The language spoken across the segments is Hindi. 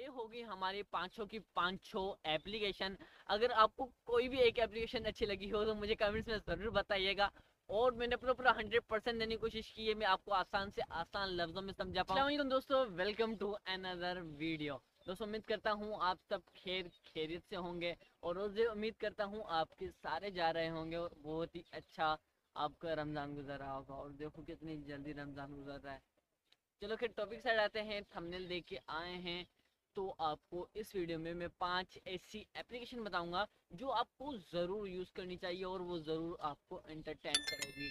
ये होगी हमारी पाँचों की पाँचों एप्लीकेशन। अगर आपको कोई भी एक एप्लीकेशन अच्छी लगी हो तो मुझे कमेंट्स में ज़रूर बताइएगा, और मैंने अपना पूरा 100% देने की कोशिश की है, मैं आपको आसान से आसान लफ्ज़ों में समझा पाऊँ। अस्सलाम वालेकुम दोस्तों, वेलकम टू अनदर वीडियो। दोस्तों उम्मीद करता हूँ आप सब खैरियत से होंगे, और रोज़ उम्मीद करता हूँ आपके सारे जा रहे होंगे और बहुत ही अच्छा आपका रमज़ान गुजर रहा होगा। और देखो कितनी जल्दी रमज़ान गुजर रहा है। चलो फिर टॉपिक साइड आते हैं। थंबनेल देख के आए हैं तो आपको इस वीडियो में मैं 5 ऐसी एप्लीकेशन बताऊंगा जो आपको ज़रूर यूज़ करनी चाहिए, और वो ज़रूर आपको एंटरटेन करेगी।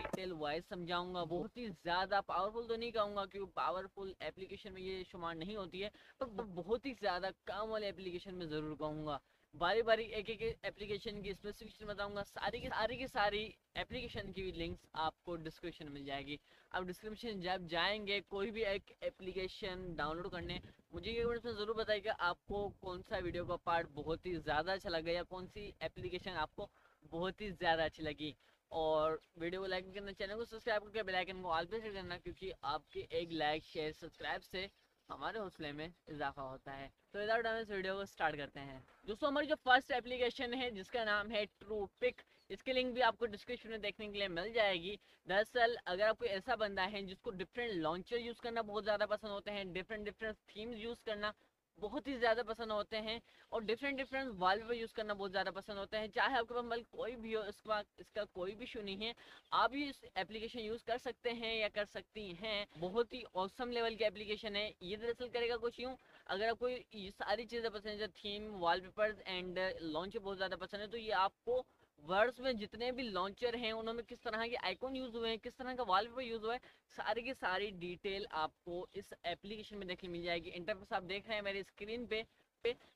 डिटेल वाइज समझाऊंगा, बहुत ही ज़्यादा पावरफुल तो नहीं कहूँगा क्योंकि पावरफुल एप्लीकेशन में ये शुमार नहीं होती है, पर बहुत ही ज़्यादा काम वाले एप्लीकेशन में ज़रूर कहूँगा। बारी बारी एक एक एप्लीकेशन की स्पेसिफिकेशन बताऊंगा। सारी की सारी एप्लीकेशन की लिंक्स आपको डिस्क्रिप्शन मिल जाएगी। आप डिस्क्रिप्शन जब जाएंगे कोई भी एक एप्लीकेशन डाउनलोड करने, मुझे ये कमेंट्स में ज़रूर बताइएगा आपको कौन सा वीडियो का पार्ट बहुत ही ज़्यादा अच्छा लगा, या कौन सी एप्लीकेशन आपको बहुत ही ज़्यादा अच्छी लगी। और वीडियो को लाइक करना, चैनल को सब्सक्राइब करके बेल आइकन को ऑल पे सेट करना, क्योंकि आपके एक लाइक शेयर सब्सक्राइब से हमारे हौसले में इजाफा होता है। तो विदाउट टाइम इस वीडियो को स्टार्ट करते हैं। दोस्तों हमारी जो फर्स्ट एप्लीकेशन है जिसका नाम है ट्रूपिक्स, इसकी लिंक भी आपको डिस्क्रिप्शन में देखने के लिए मिल जाएगी। दरअसल अगर आपको ऐसा बंदा है जिसको डिफरेंट लॉन्चर यूज़ करना बहुत ज़्यादा पसंद होते हैं, डिफरेंट थीम्स यूज़ करना बहुत ही ज़्यादा पसंद होते हैं, और डिफरेंट वॉलपेपर यूज़ करना बहुत ज़्यादा पसंद होते हैं, चाहे आपके पास मोबाइल कोई भी हो, इसका कोई भी इशू नहीं है, आप भी इस एप्लीकेशन यूज़ कर सकते हैं या कर सकती हैं। बहुत ही ऑसम लेवल की एप्लीकेशन है ये। दरअसल करेगा कुछ यूँ, अगर आपको ये सारी चीज़ें पसंद है, जो थीम वॉलपेपर्स एंड लॉन्चर बहुत ज़्यादा पसंद है, तो ये आपको वर्ड्स में जितने भी लॉन्चर हैं उनमें किस तरह के आइकॉन यूज़ हुए हैं, किस तरह का वॉलपेपर यूज़ हुआ है, सारी की सारी डिटेल आपको इस एप्लीकेशन में देखने मिल जाएगी। इंटरफेस आप देख रहे हैं मेरी स्क्रीन पे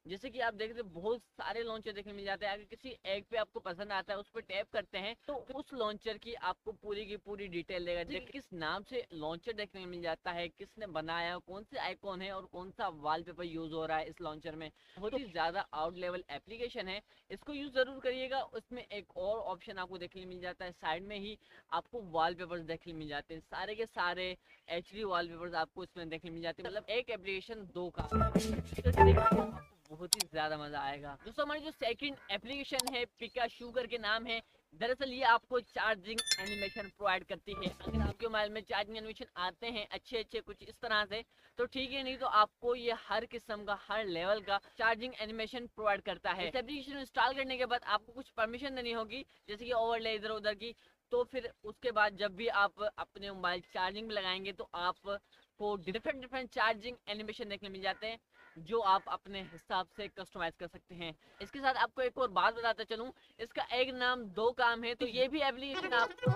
जैसे कि आप देख रहे हैं बहुत सारे लॉन्चर देखने मिल जाते हैं। अगर किसी एक पे आपको पसंद आता है उस पर टैप करते हैं तो उस लॉन्चर की आपको पूरी की पूरी डिटेल देगा, जैसे किस नाम से लॉन्चर देखने मिल जाता है, किसने बनाया, कौन से आइकॉन है और कौन सा वॉलपेपर यूज हो रहा है इस लॉन्चर में। बहुत ही ज्यादा आउट लेवल एप्लीकेशन है, इसको यूज जरूर करिएगा। उसमें एक और ऑप्शन आपको देखने मिल जाता है, साइड में ही आपको वॉलपेपर्स देखने मिल जाते हैं, सारे के सारे HD वॉलपेपर्स आपको इसमें देखने मिल जाते हैं। मतलब एक एप्लीकेशन 2 का, बहुत ही ज़्यादा मज़ा आएगा। दोस्तों हमारी जो सेकंड एप्लीकेशन है पिका शो करके नाम है। दरअसल ये आपको चार्जिंग एनिमेशन प्रोवाइड करती है। अगर आपके मोबाइल में चार्जिंग एनिमेशन आते हैं अच्छे कुछ इस तरह से तो ठीक है, नहीं तो आपको ये हर किस्म का हर लेवल का चार्जिंग एनिमेशन प्रोवाइड करता है। एप्लीकेशन इंस्टॉल करने के बाद आपको कुछ परमिशन देनी होगी, जैसे कि ओवरले इधर उधर की, तो फिर उसके बाद जब भी आप अपने मोबाइल चार्जिंग में लगाएंगे तो आपको डिफरेंट चार्जिंग एनिमेशन देखने मिल जाते हैं जो आप अपने हिसाब से कस्टमाइज कर सकते हैं। इसके साथ आपको एक और बात बताता चलूं, इसका एक नाम 2 काम है, तो ये भी एप्लीकेशन आपको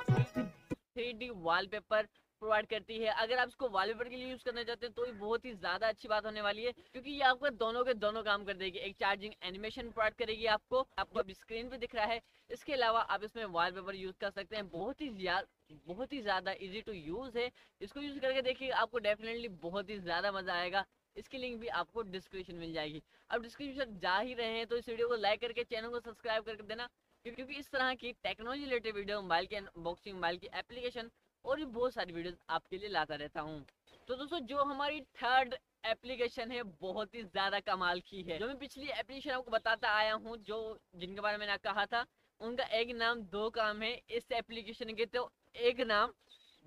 3D वॉलपेपर प्रोवाइड करती है। अगर आप इसको वॉलपेपर के लिए यूज़ करना चाहते हैं तो ये बहुत ही ज़्यादा अच्छी बात होने वाली है, क्योंकि ये आपका दोनों के दोनों काम कर देगी। एक चार्जिंग एनिमेशन प्रोवाइड करेगी आपको अभी स्क्रीन पे दिख रहा है, इसके अलावा आप इसमें वॉलपेपर यूज़ कर सकते हैं। बहुत ही ज़्यादा ईजी टू यूज़ है, इसको यूज़ करके देखिए आपको डेफिनेटली बहुत ही ज़्यादा मज़ा आएगा। इसकी लिंक भी आपको डिस्क्रिप्शन मिल जाएगी। अब डिस्क्रिप्शन जा ही रहे हैं तो इस वीडियो को लाइक करके चैनल को सब्सक्राइब करके देना, क्योंकि इस तरह की टेक्नोलॉजी रिलेटेड वीडियो, मोबाइल की अनबॉक्सिंग, मोबाइल की एप्लीकेशन और भी बहुत सारी वीडियोस आपके लिए लाता रहता हूँ। तो दोस्तों जो हमारी थर्ड एप्लीकेशन है बहुत ही ज़्यादा कमाल की है, जो मैं पिछली एप्लीकेशन आपको बताता आया हूँ जिनके बारे में मैंने कहा था, उनका एक नाम 2 काम है। इस एप्लीकेशन के तो एक नाम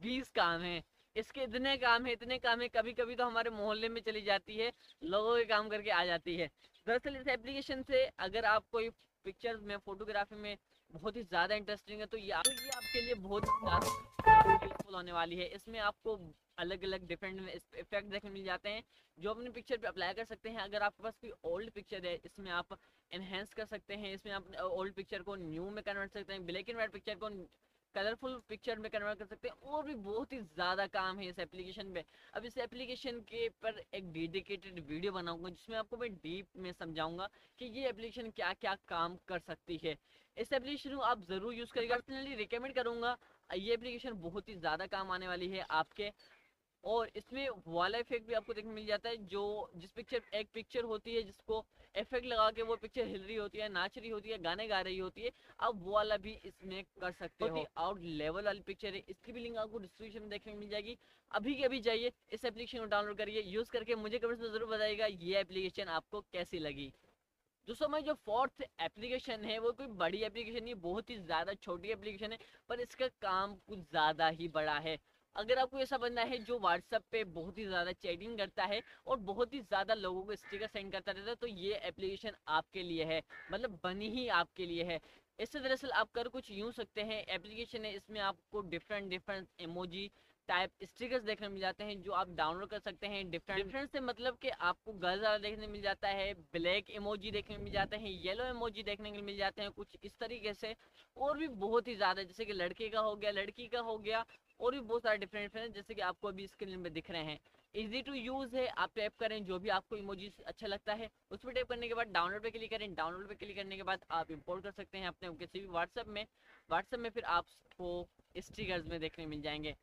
20 काम है, इसके इतने काम है, कभी कभी तो हमारे मोहल्ले में चली जाती है, लोगों के काम करके आ जाती है। दरअसल इस एप्लीकेशन से अगर आप कोई पिक्चर्स में, फोटोग्राफी में बहुत ही ज़्यादा इंटरेस्टिंग है तो ये आपके लिए बहुत ज़्यादा यूजफुल होने वाली है। इसमें आपको अलग अलग डिफरेंट इफेक्ट देखने मिल जाते हैं जो अपने पिक्चर पे अप्लाई कर सकते हैं। अगर आपके पास कोई ओल्ड पिक्चर है इसमें आप एनहेंस कर सकते हैं, इसमें आप ओल्ड पिक्चर को न्यू में कन्वर्ट कर सकते हैं, ब्लैक एंड वाइट पिक्चर को कलरफुल पिक्चर में कन्वर्ट कर सकते हैं, और भी बहुत ही ज़्यादा काम है इस एप्लीकेशन पे। अब इस एप्लीकेशन के पर एक डेडिकेटेड वीडियो बनाऊंगा जिसमें आपको मैं डीप में समझाऊंगा कि ये एप्लीकेशन क्या क्या काम कर सकती है। इस एप्लीकेशन को आप ज़रूर यूज़ करिएगा, पर्सनली रिकमेंड करूँगा, ये एप्लीकेशन बहुत ही ज़्यादा काम आने वाली है आपके और इसमें वाला इफेक्ट भी आपको देखने मिल जाता है, जो जिस पिक्चर एक पिक्चर होती है जिसको इफेक्ट लगा के वो पिक्चर हिल रही होती है, नाच रही होती है, गाने गा रही होती है, आप वो वाला भी इसमें कर सकते हो। आउट लेवल वाली पिक्चर है, इसकी भी लिंक आपको डिस्क्रिप्शन में देखने मिल जाएगी। अभी के अभी जाइए इस एप्लीकेशन को डाउनलोड करिए, यूज करके मुझे कमेंट्स में जरूर बताइएगा ये एप्लीकेशन आपको कैसी लगी। दोस्तों हमारी जो फोर्थ एप्लीकेशन है वो कोई बड़ी एप्लीकेशन नहीं, बहुत ही ज़्यादा छोटी एप्लीकेशन है, पर इसका काम कुछ ज़्यादा ही बड़ा है। अगर आपको ऐसा बंदा है जो व्हाट्सएप पे बहुत ही ज़्यादा चैटिंग करता है और बहुत ही ज़्यादा लोगों को स्टिकर सेंड करता रहता है, तो ये एप्लीकेशन आपके लिए है, मतलब बनी ही आपके लिए है। इससे दरअसल आप कर कुछ यूँ सकते हैं, एप्लीकेशन है, इसमें आपको डिफरेंट इमोजी टाइप स्टिकर्स देखने मिल जाते हैं जो आप डाउनलोड कर सकते हैं। डिफरेंट से मतलब कि आपको गर्ल्स वाला देखने मिल जाता है, ब्लैक इमोजी देखने मिल जाते हैं, येलो इमोजी देखने के मिल जाते हैं, कुछ इस तरीके से। और भी बहुत ही ज़्यादा, जैसे कि लड़के का हो गया, लड़की का हो गया, और भी बहुत सारे डिफरेंट जैसे कि आपको अभी स्क्रीन में दिख रहे हैं। इजी टू यूज़ है, आप टैप करें जो भी आपको इमोजी अच्छा लगता है उस पर टैप करने के बाद डाउनलोड पे क्लिक करें। डाउनलोड पे क्लिक करने के बाद आप इंपोर्ट कर सकते हैं अपने किसी भी व्हाट्सएप में फिर आपको स्टिकर्स में देखने मिल जाएंगे,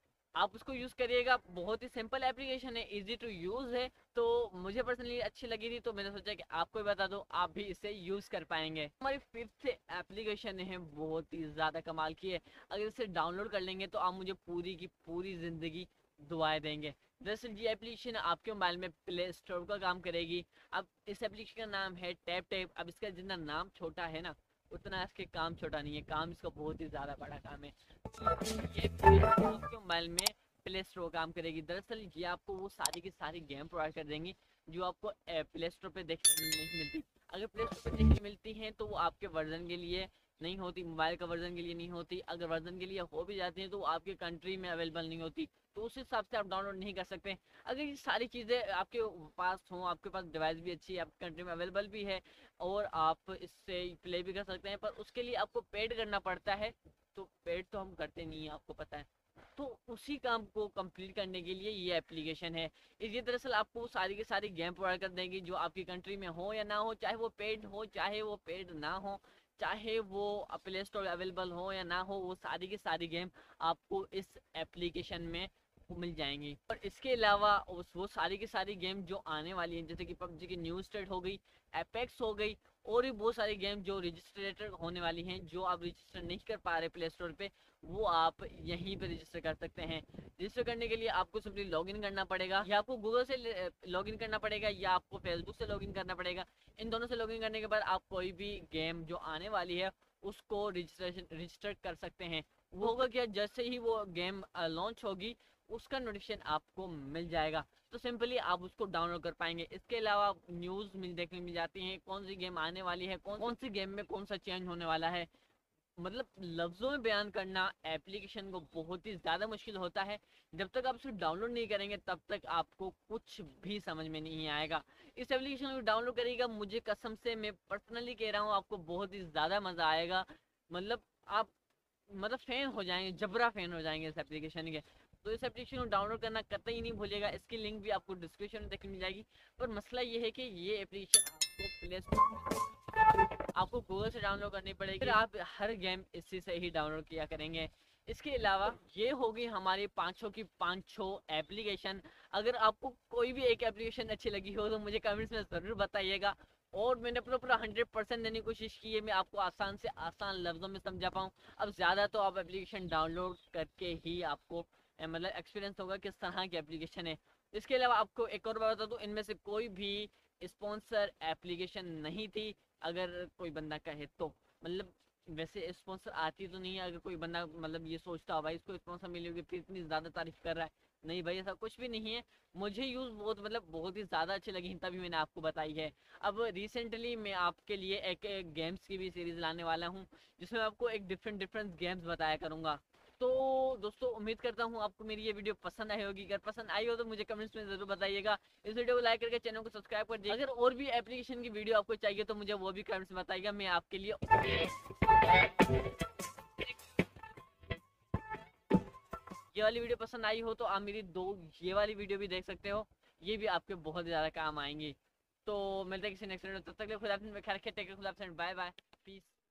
आप उसको यूज़ करिएगा। बहुत ही सिंपल एप्लीकेशन है, इजी टू यूज़ है, तो मुझे पर्सनली अच्छी लगी थी तो मैंने सोचा कि आपको ही बता दो, आप भी इसे यूज़ कर पाएंगे। हमारी फिफ्थ एप्लीकेशन है, बहुत ही ज़्यादा कमाल की है, अगर इसे डाउनलोड कर लेंगे तो आप मुझे पूरी की पूरी ज़िंदगी दुआएं देंगे। दरअसल ये एप्लीकेशन आपके मोबाइल में प्ले स्टोर का काम करेगी। अब इस एप्लीकेशन का नाम है टैप टैप। अब इसका जितना नाम छोटा है ना, उतना इसके काम छोटा नहीं है, काम इसका बहुत ही ज़्यादा बड़ा काम है। ये आपके मोबाइल में प्ले स्टोर काम करेगी। दरअसल ये आपको वो सारी की सारी गेम प्रोवाइड कर देंगी जो आपको प्ले स्टोर पे देखने नहीं मिलती। अगर प्ले स्टोर पे देखने मिलती हैं तो वो आपके वर्जन के लिए नहीं होती, मोबाइल का वर्जन के लिए नहीं होती। अगर वर्जन के लिए हो भी जाती है तो वो आपके कंट्री में अवेलेबल नहीं होती, तो उस हिसाब से आप डाउनलोड नहीं कर सकते। अगर ये सारी चीज़ें आपके पास हों, आपके पास डिवाइस भी अच्छी है, आपकी कंट्री में अवेलेबल भी है और आप इससे प्ले भी कर सकते हैं, पर उसके लिए आपको पेड करना पड़ता है, तो पेड तो हम करते नहीं हैं, आपको पता है। तो उसी काम को कंप्लीट करने के लिए ये एप्लीकेशन है। ये दरअसल आपको सारी के सारी गेम प्रोवाइड कर देंगी जो आपकी कंट्री में हो या ना हो, चाहे वो पेड हो चाहे वो पेड ना हो, चाहे वो प्ले स्टोर अवेलेबल हो या ना हो, वो सारी की सारी गेम आपको इस एप्लीकेशन में मिल जाएंगी। और इसके अलावा वो सारी की सारी गेम जो आने वाली हैं, जैसे कि पबजी की न्यू स्टेट हो गई, एपेक्स हो गई, और भी बहुत सारी गेम जो रजिस्ट्रेटर होने वाली हैं, जो आप रजिस्टर नहीं कर पा रहे प्ले स्टोर पे, वो आप यहीं पे रजिस्टर कर सकते हैं। रजिस्टर करने के लिए आपको सिंपली लॉगिन करना पड़ेगा, या आपको गूगल से लॉगिन करना पड़ेगा या आपको फेसबुक से लॉगिन करना पड़ेगा। इन दोनों से लॉगिन करने के बाद आप कोई भी गेम जो आने वाली है उसको रजिस्टर कर सकते हैं। वो होगा क्या, जैसे ही वो गेम लॉन्च होगी उसका नोटिफिकेशन आपको मिल जाएगा, तो सिंपली आप उसको डाउनलोड कर पाएंगे। इसके अलावा न्यूज़ में देखने मिल जाती हैं, कौन सी गेम आने वाली है, कौन सी गेम में कौन सा चेंज होने वाला है। मतलब लफ्ज़ों में बयान करना एप्लीकेशन को बहुत ही ज़्यादा मुश्किल होता है, जब तक आप उसको डाउनलोड नहीं करेंगे तब तक आपको कुछ भी समझ में नहीं आएगा। इस एप्लीकेशन को डाउनलोड करिएगा, मुझे कसम से मैं पर्सनली कह रहा हूँ आपको बहुत ही ज़्यादा मज़ा आएगा, मतलब आप फ़ैन हो जाएंगे, जबरा फ़ैन हो जाएंगे इस एप्लीकेशन के। तो इस एप्लीकेशन को डाउनलोड करना कतई नहीं भूलिएगा, इसकी लिंक भी आपको डिस्क्रिप्शन में देखने मिल जाएगी। पर मसला ये है कि ये एप्लीकेशन आपको प्ले स्टोर, आपको गूगल से डाउनलोड करनी पड़ेगी, फिर आप हर गेम इसी से ही डाउनलोड किया करेंगे। इसके अलावा ये होगी हमारी पाँचों की पाँचों एप्लीकेशन। अगर आपको कोई भी एक एप्लीकेशन अच्छी लगी हो तो मुझे कमेंट्स में ज़रूर बताइएगा, और मैंने अपना पूरा 100% देने की कोशिश की है, मैं आपको आसान से आसान लफ्ज़ों में समझा पाऊँ। अब ज़्यादा तो आप एप्लीकेशन डाउनलोड करके ही आपको मतलब एक्सपीरियंस होगा किस तरह की एप्लीकेशन है। इसके अलावा आपको एक और बात बता दूँ, इनमें से कोई भी स्पॉन्सर एप्लीकेशन नहीं थी, अगर कोई बंदा कहे तो, मतलब वैसे स्पॉन्सर आती तो नहीं है, अगर कोई बंदा मतलब ये सोचता हो भाई इसको स्पॉन्सर मिलेगी फिर इतनी ज़्यादा तारीफ़ कर रहा है, नहीं भाई ऐसा कुछ भी नहीं है। मुझे यूज़ बहुत ही ज़्यादा अच्छी लगी तभी मैंने आपको बताई है। अब रिसेंटली मैं आपके लिए एक गेम्स की भी सीरीज़ लाने वाला हूँ जिसमें आपको एक डिफरेंट गेम्स बताया करूँगा। तो दोस्तों उम्मीद करता हूँ आपको मेरी ये वीडियो पसंद आई होगी, अगर पसंद आई हो तो मुझे कमेंट्स में जरूर बताइएगा। इस वीडियो को लाइक करके चैनल को सब्सक्राइब कर दीजिए। अगर और भी एप्लीकेशन की वीडियो आपको चाहिए तो मुझे वो भी कमेंट्स में बताइएगा, मैं आपके लिए। ये वाली वीडियो पसंद आई हो तो आप मेरी दो ये वाली वीडियो भी देख सकते हो, ये भी आपके बहुत ज़्यादा काम आएंगी। तो मिलते हैं किसी नेक्स्ट वीडियो, तब तक के लिए खुदा अपने ख्याल रखिए, टेक केयर, खुदा अपने, बाय बाय, पीस।